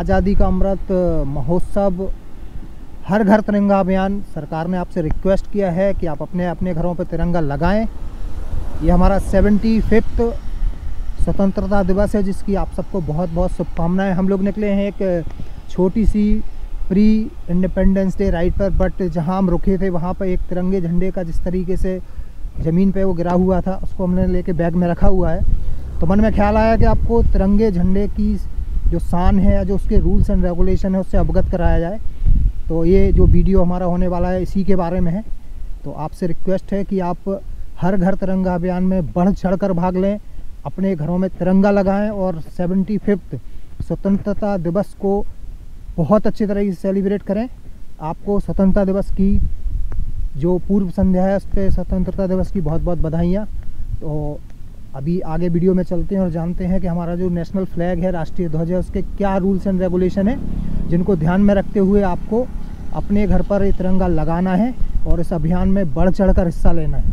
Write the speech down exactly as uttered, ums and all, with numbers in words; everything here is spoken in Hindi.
आज़ादी का अमृत महोत्सव हर घर तिरंगा अभियान, सरकार ने आपसे रिक्वेस्ट किया है कि आप अपने अपने घरों पर तिरंगा लगाएं। ये हमारा सेवेंटी फिफ्थ स्वतंत्रता दिवस है जिसकी आप सबको बहुत बहुत शुभकामनाएं। हम लोग निकले हैं एक छोटी सी प्री इंडिपेंडेंस डे राइड पर, बट जहां हम रुके थे वहां पर एक तिरंगे झंडे का जिस तरीके से ज़मीन पे वो गिरा हुआ था उसको हमने लेके बैग में रखा हुआ है। तो मन में ख्याल आया कि आपको तिरंगे झंडे की जो शान है या जो उसके रूल्स एंड रेगुलेशन है उससे अवगत कराया जाए। तो ये जो वीडियो हमारा होने वाला है इसी के बारे में है। तो आपसे रिक्वेस्ट है कि आप हर घर तिरंगा अभियान में बढ़ चढ़कर भाग लें, अपने घरों में तिरंगा लगाएं और सेवेंटी फिफ्थ स्वतंत्रता दिवस को बहुत अच्छी तरह से सेलिब्रेट करें। आपको स्वतंत्रता दिवस की जो पूर्व संध्या है उस पर स्वतंत्रता दिवस की बहुत बहुत बधाइयाँ। तो अभी आगे वीडियो में चलते हैं और जानते हैं कि हमारा जो नेशनल फ्लैग है, राष्ट्रीय ध्वज है, उसके क्या रूल्स एंड रेगुलेशन है जिनको ध्यान में रखते हुए आपको अपने घर पर ये तिरंगा लगाना है और इस अभियान में बढ़ चढ़कर हिस्सा लेना है।